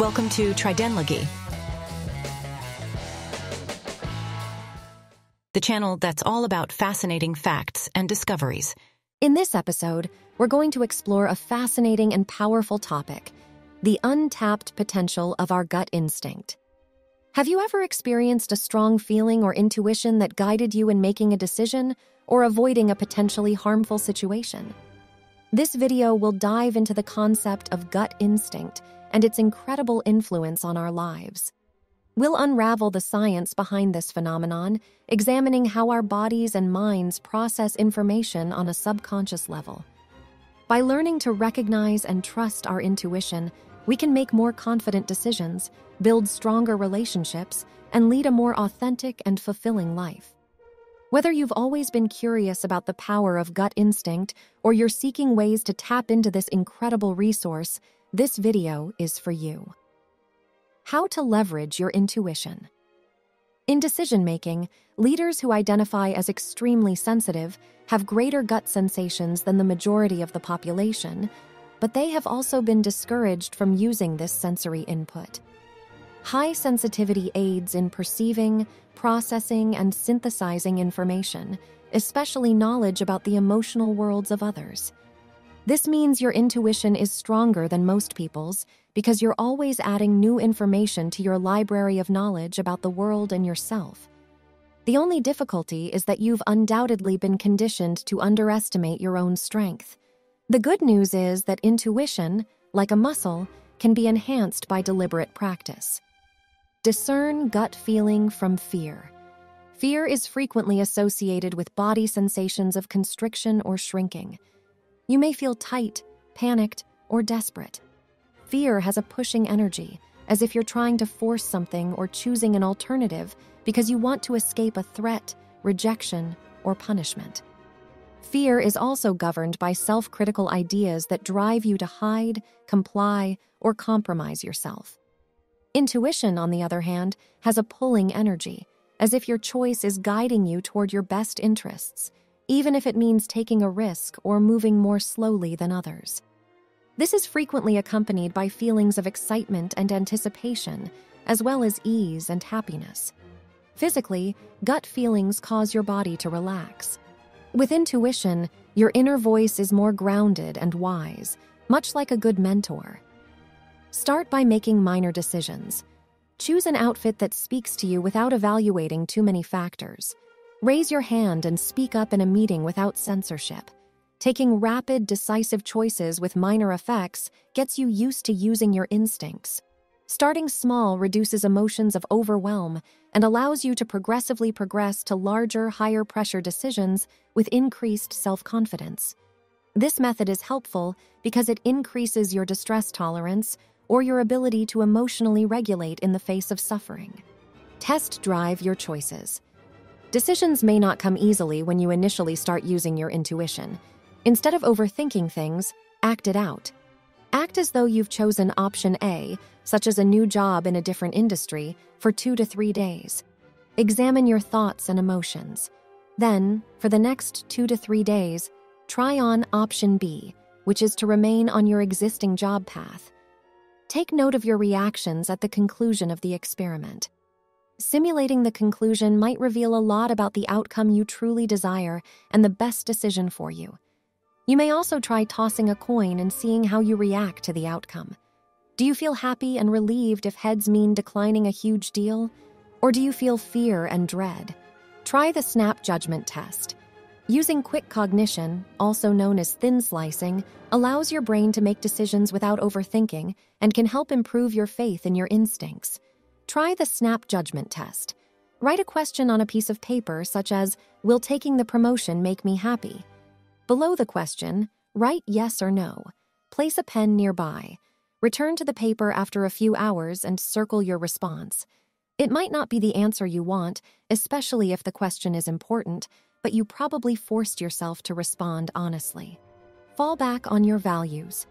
Welcome to Tridenlogy, the channel that's all about fascinating facts and discoveries. In this episode, we're going to explore a fascinating and powerful topic, the untapped potential of our gut instinct. Have you ever experienced a strong feeling or intuition that guided you in making a decision or avoiding a potentially harmful situation? This video will dive into the concept of gut instinct and its incredible influence on our lives. We'll unravel the science behind this phenomenon, examining how our bodies and minds process information on a subconscious level. By learning to recognize and trust our intuition, we can make more confident decisions, build stronger relationships, and lead a more authentic and fulfilling life. Whether you've always been curious about the power of gut instinct or you're seeking ways to tap into this incredible resource, this video is for you. How to leverage your intuition. In decision-making, leaders who identify as extremely sensitive have greater gut sensations than the majority of the population, but they have also been discouraged from using this sensory input. High sensitivity aids in perceiving, processing, and synthesizing information, especially knowledge about the emotional worlds of others. This means your intuition is stronger than most people's because you're always adding new information to your library of knowledge about the world and yourself. The only difficulty is that you've undoubtedly been conditioned to underestimate your own strength. The good news is that intuition, like a muscle, can be enhanced by deliberate practice. Discern gut feeling from fear. Fear is frequently associated with body sensations of constriction or shrinking. You may feel tight, panicked, or desperate. Fear has a pushing energy, as if you're trying to force something or choosing an alternative because you want to escape a threat, rejection, or punishment. Fear is also governed by self-critical ideas that drive you to hide, comply, or compromise yourself. Intuition, on the other hand, has a pulling energy, as if your choice is guiding you toward your best interests, even if it means taking a risk or moving more slowly than others. This is frequently accompanied by feelings of excitement and anticipation, as well as ease and happiness. Physically, gut feelings cause your body to relax. With intuition, your inner voice is more grounded and wise, much like a good mentor. Start by making minor decisions. Choose an outfit that speaks to you without evaluating too many factors. Raise your hand and speak up in a meeting without censorship. Taking rapid, decisive choices with minor effects gets you used to using your instincts. Starting small reduces emotions of overwhelm and allows you to progressively progress to larger, higher-pressure decisions with increased self-confidence. This method is helpful because it increases your distress tolerance, or your ability to emotionally regulate in the face of suffering. Test drive your choices. Decisions may not come easily when you initially start using your intuition. Instead of overthinking things, act it out. Act as though you've chosen option A, such as a new job in a different industry, for 2 to 3 days. Examine your thoughts and emotions. Then, for the next 2 to 3 days, try on option B, which is to remain on your existing job path. Take note of your reactions at the conclusion of the experiment. Simulating the conclusion might reveal a lot about the outcome you truly desire and the best decision for you. You may also try tossing a coin and seeing how you react to the outcome. Do you feel happy and relieved if heads mean declining a huge deal? Or do you feel fear and dread? Try the snap judgment test. Using quick cognition, also known as thin slicing, allows your brain to make decisions without overthinking and can help improve your faith in your instincts. Try the snap judgment test. Write a question on a piece of paper such as, "Will taking the promotion make me happy?" Below the question, write yes or no. Place a pen nearby. Return to the paper after a few hours and circle your response. It might not be the answer you want, especially if the question is important, but you probably forced yourself to respond honestly. Fall back on your values.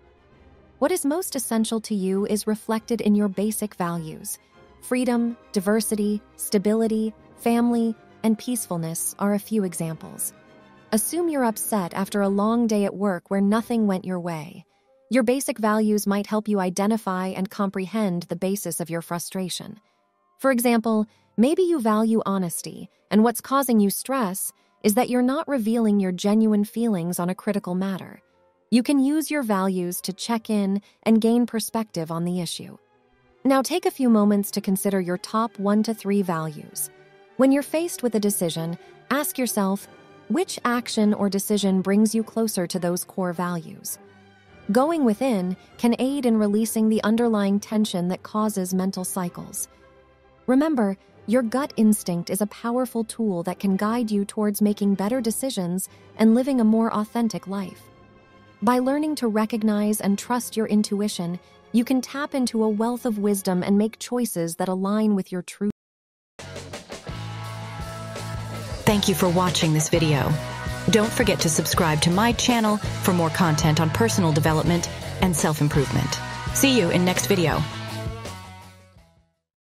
What is most essential to you is reflected in your basic values. Freedom, diversity, stability, family, and peacefulness are a few examples. Assume you're upset after a long day at work where nothing went your way. Your basic values might help you identify and comprehend the basis of your frustration. For example, maybe you value honesty, and what's causing you stress is that you're not revealing your genuine feelings on a critical matter. You can use your values to check in and gain perspective on the issue. Now take a few moments to consider your top 1 to 3 values. When you're faced with a decision, ask yourself, which action or decision brings you closer to those core values? Going within can aid in releasing the underlying tension that causes mental cycles. Remember, your gut instinct is a powerful tool that can guide you towards making better decisions and living a more authentic life. By learning to recognize and trust your intuition, you can tap into a wealth of wisdom and make choices that align with your true. Thank you for watching this video. Don't forget to subscribe to my channel for more content on personal development and self-improvement. See you in next video.